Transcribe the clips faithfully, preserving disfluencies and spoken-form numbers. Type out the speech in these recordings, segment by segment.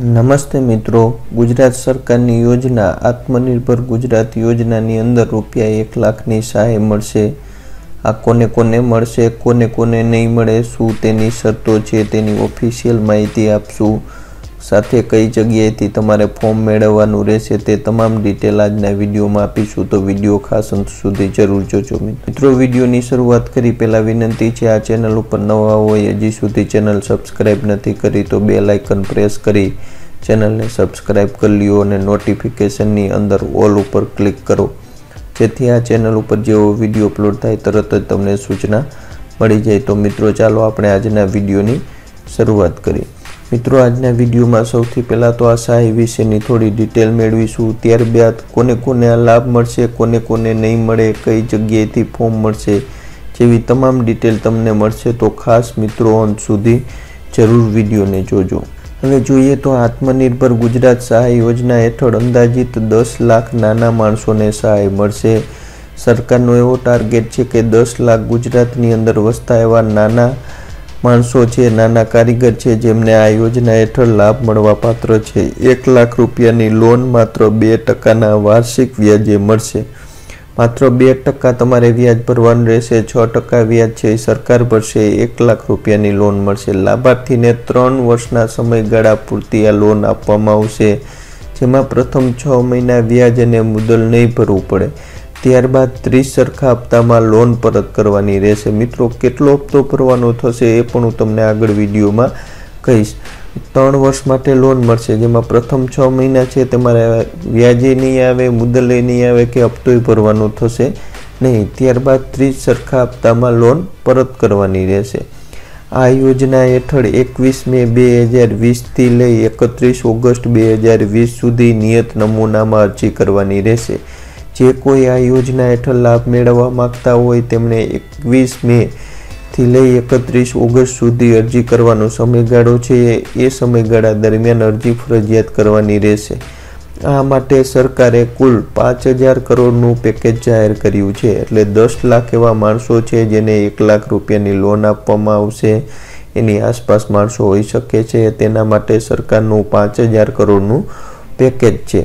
नमस्ते मित्रों, गुजरात सरकारनी योजना आत्मनिर्भर गुजरात योजनानी अंदर रुपया एक लाखनी सहाय मळशे। आ कोने कोने मळशे, कोने कोने नहीं मळे, शुं तेनी शर्तो छे तेनी ऑफिशियल माहिती आपशुं, साथे कई जग्याएथी तमारे फॉर्म मेळववानुं रहेशे ते तमाम डिटेल आजना विडियोमां आपीशुं, तो विडियो खास अंत सुधी जरूर जोजो। मित्रों, विडियोनी शरूआत करी पहेला विनंती छे, आ चेनल उपर नवा होय हजी सुधी चेनल सब्सक्राइब नथी करी तो बेल आइकन प्रेस करी चेनल ने सब्सक्राइब कर लियो अने नोटिफिकेशननी अंदर ऑल उपर क्लिक करो, जेथी आ चेनल उपर जेवो विडियो अपलोड थाय तरत ज तमने सूचना मळी जाय। तो मित्रों, चालो आपणे आजना विडियोनी शरूआत करीए। मित्रों, आजना विडियो में सौथी पहला तो आ सहाय विशेनी थोड़ी डिटेल मेळवीशुं, त्यारबाद कोने कोने आ लाभ मळशे, कोने कोने नहीं मळे, कई जग्याएथी फॉर्म मळशे जेवी तमाम डिटेल तमने मळशे। तो खास मित्रों अंत सुधी जरूर विडियोने जोजो। हवे जोईए तो आत्मनिर्भर गुजरात सहाय योजना हेठळ अंदाजित दस लाख नाना माणसोने सहाय मळशे। सरकारनो एवो टार्गेट छे के दस लाख गुजरातनी अंदर वसता एवा नाना माणसो छे, नाना कारीगर छे जेमने आ योजना हेठळ लाभ मळवा पात्र छे। एक लाख रुपयानी लोन मात्र बे टकाना वार्षिक व्याजे मळशे। मात्र बे टका तमारे व्याज भरवानुं रहेशे, छ टका व्याज छे सरकार भरशे। एक लाख रुपयानी लोन मळशे। लाभार्थीने त्रण वर्षना समयगाळा पूरती आ लोन आपवामां आवशे, जेमां प्रथम छ महीना व्याज अने मुद्दल नहीं भरवुं पड़े, त्यारबाद तीस सरखा हप्तामां लोन परत करवानी रहेशे। मित्रों, केटलो हप्तो भरवानो थशे ए पण हुं तमने आगळ विडियोमां कहीश। त्रण वर्ष माटे लोन मळशे, जेमां प्रथम छ महीना छे तमारे व्याजे नहीं आवे, मुद्दले नहीं आवे के हप्तोय भरवानो थशे नहीं, त्यारबाद तीस सरखा हप्तामां लोन परत करवानी रहेशे। आ योजना हेठळ एकवीस मे बे हज़ार वीस थी लई एकत्रीस ऑगस्ट बे हज़ार वीस सुधी नियत नमूनामां अरजी करवानी रहेशे। जे कोई आ योजना हेठळ लाभ मेळववा मागता होय तेमणे एकवीस मे थी लई एकत्रीस ऑगस्ट सुधी अरजी करवानो समयगाळो छे। ए समयगाळा दरमियान अरजी फरजियात करवानी रहेशे। आ माटे सरकारे कुल पांच हज़ार करोड़नुं पेकेज जाहेर कर्युं छे। एटले दस लाख एवा माणसो छे जेने एक लाख रुपयानी लोन आपवामां आवशे, एनी आसपास माणसो होई शके छे। तेना माटे सरकारनुं पांच हज़ार करोड़नुं पेकेज छे।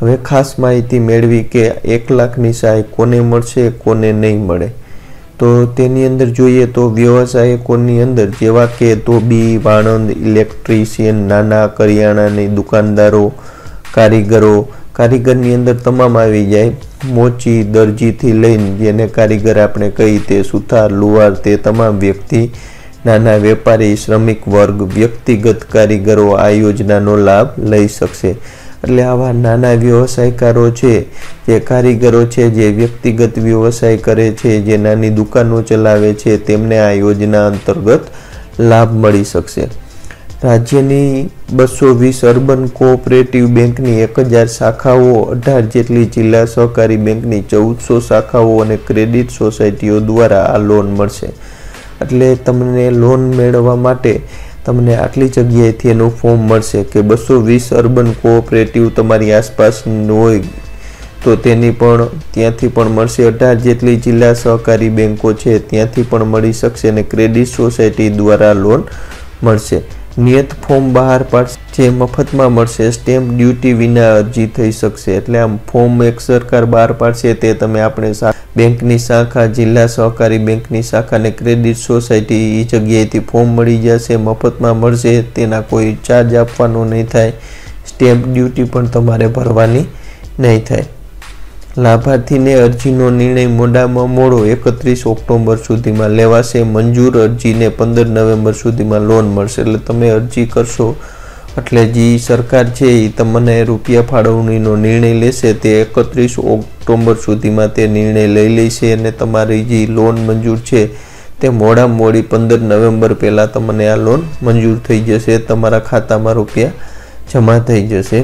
हवे खास माहिती मेळवी के एक लाखनी सहाय कोने मळशे, कोने नहीं मळे। तो तेनी अंदर जोईए तो व्यवसायिकोनी अंदर जेवा के धोबी, वाणंद, इलेक्ट्रीशियन, नाना करियाणानी दुकानदारो, कारीगरो, कारीगरनी अंदर तमाम आवी जाय, मोची, दर्जी थी लईने जेने कारीगर आपणे कही ते सुथार, લુહાર ते तमाम व्यक्ति, नाना वेपारी, श्रमिक वर्ग, व्यक्तिगत कारीगरो आ योजनानो लाभ लई शकशे। એટલે આવા નાના વ્યવસાયકારો છે, જે કારીગરો છે, જે વ્યક્તિગત વ્યવસાય કરે છે, જે નાની દુકાનો ચલાવે છે, તેમને આ યોજના અંતર્ગત લાભ મળી શકશે। રાજ્યની બસો વીસ અર્બન કોઓપરેટિવ બેંકની એક હજાર શાખાઓ, અઢાર જેટલી જિલ્લા સહકારી બેંકની ચૌદસો શાખાઓ અને ક્રેડિટ સોસાયટીઓ દ્વારા આ લોન મળશે। એટલે તમને લોન મેળવવા માટે तमने आटली जग्याएथी एनुं फॉर्म मळशे के बसो वीस अर्बन कोओपरेटिव तमारी आसपास होय तो तेनी पण त्यांथी पण मळशे। अठार जेटली जिल्ला सहकारी बेंको छे त्यांथी पण मळी शकशे अने क्रेडिट सोसायटी द्वारा लोन मळशे। नियत फॉर्म बहार पाडशे, जे मफतमां मळशे, स्टेम्प ड्यूटी विना अरजी थई शकशे। एटले आम फॉर्म एक सरकार बहार पाडशे ते तमे आपणे બેંકની શાખા, જિલ્લા સહકારી બેંકની શાખા અને ક્રેડિટ સોસાયટી એ જગ્યાએથી ફોર્મ મળી જશે, મફતમાં મળશે, તેના કોઈ ચાર્જ આપવાનો નહીં થાય, સ્ટેમ્પ ડ્યુટી પણ તમારે ભરવાની નહીં થાય। લાભાર્થીને અરજીનો નિર્ણય મોડામાં મોડો એકત્રીસ ઓક્ટોબર સુધીમાં લેવાશે। મંજૂર અરજીને પંદર નવેમ્બર સુધીમાં લોન મળશે। એટલે તમે અરજી કરશો એટલે જે સરકાર છે એ તમને રૂપિયા ફાળવણીનો નિર્ણય લેશે તે એકત્રીસ ઓક્ટોબર સુધીમાં તે નિર્ણય લઈ લેશે અને તમારી જે લોન મંજૂર છે તે મોડામાં મોડી પંદર નવેમ્બર પહેલાં તમને આ લોન મંજૂર થઈ જશે, તમારા ખાતામાં રૂપિયા જમા થઈ જશે।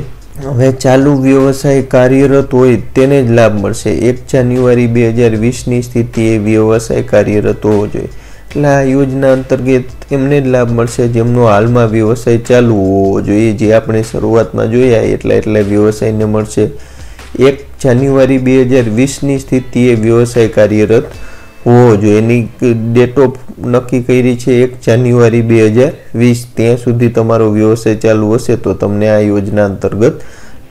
હવે ચાલુ વ્યવસાય કાર્યરત હોય તેને જ લાભ મળશે। એક જાન્યુઆરી બે હજાર વીસની સ્થિતિએ વ્યવસાય કાર્યરત હોવો જોઈએ। એટલે આ યોજના અંતર્ગત એમને જ લાભ મળશે જેમનો હાલમાં વ્યવસાય ચાલુ હોવો જોઈએ, જે આપણે શરૂઆતમાં જોયા એટલા એટલા વ્યવસાયને મળશે। એક જાન્યુઆરી બે હજાર વીસની સ્થિતિએ વ્યવસાય કાર્યરત होवो जोईए। एनी डेट ऑफ नक्की करी छे एक जान्युआरी बे हज़ार वीस, त्यां सुधी तमारो व्यवसाय चालू हशे तो तमने आ योजना अंतर्गत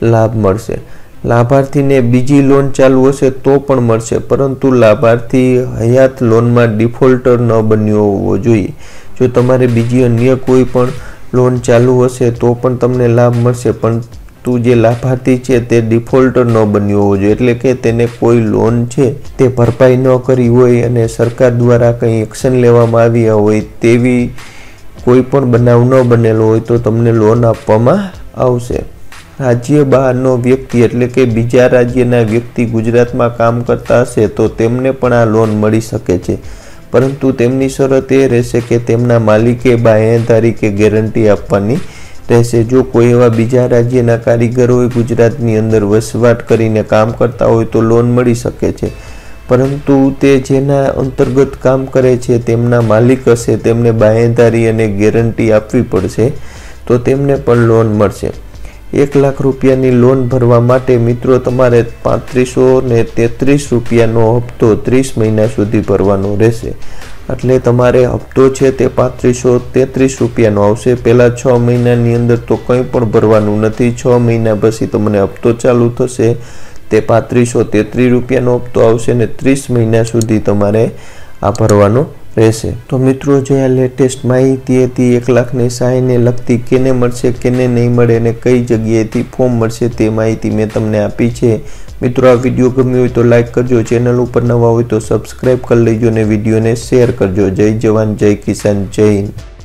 लाभ मळशे। लाभार्थी ने बीजी लोन चालू हशे तो पण मळशे, परंतु लाभार्थी हयात लोन में डिफोल्टर न बन्यो होवो जोईए। जो तमारे बीजी अन्य कोई पण लोन चालू हशे तो पण तमने लाभ मळशे, पण तो जे लाभार्थी छे ते डिफोल्टर न बन्यो होवो जोईए, एटले के तेने कोई लोन छे ते भरपाई न करी होय अने सरकार द्वारा कंई एक्शन लेवामां आव्या होय तेवी कोई पण बनाव न बनेलो होय तो तमने लोन आपवामां आवशे। राज्य बहारनो व्यक्ति एटले के बीजा राज्यना व्यक्ति गुजरातमां काम करता हशे तो तेमने पण आ लोन मळी शके छे, परंतु तेमनी शरत ए रहेशे के तेमना मालिके बाहेंधारी के गेरंटी आपवानी रहेशे। जो कोई एवा बीजा राज्यना कारीगरोए गुजरातनी अंदर वसवाट करीने काम करता होय तो लोन मळी शके छे, परंतु ते जेना अंतर्गत काम करे छे तेमना मालिक हशे तेमने बाहेंधारी अने गेरंटी आपवी पड़शे तो तेमने पण लोन मळशे। एक लाख रुपियानी लोन भरवा माटे मित्रों तमारे पात्रीसो ने तेत्रीस रुपियानो हप्तो त्रीस महीना सुधी भरवानो रहेशे। एटले तमारे हप्तो छे ते पात्रीसो तेत्रीस रुपियानो आवशे। पहला छ महीनानी अंदर तो कंई पण भरवानुं नथी, छ महीना पछी तमने हप्तो चालू थशे ते पात्रीसो तेत्रीस रुपियानो हप्तो आवशे ने तीस महीना सुधी तमारे आ भरवानो रहेशे। तो मित्रों जो आ लेटेस्ट माहिती हती एक लाखनी सहायने लगती केने मळशे केने नहीं मळे ने कई जग्याएथी फॉर्म मळशे ते माहिती मैं तमने आपी छे। मित्रों आ वीडियो गम्यो होय तो लाइक करजो, चेनल पर नवा होय तो सब्सक्राइब कर लेजो ने वीडियो ने शेर करजो। जय जवान जय किसान जय हिंद।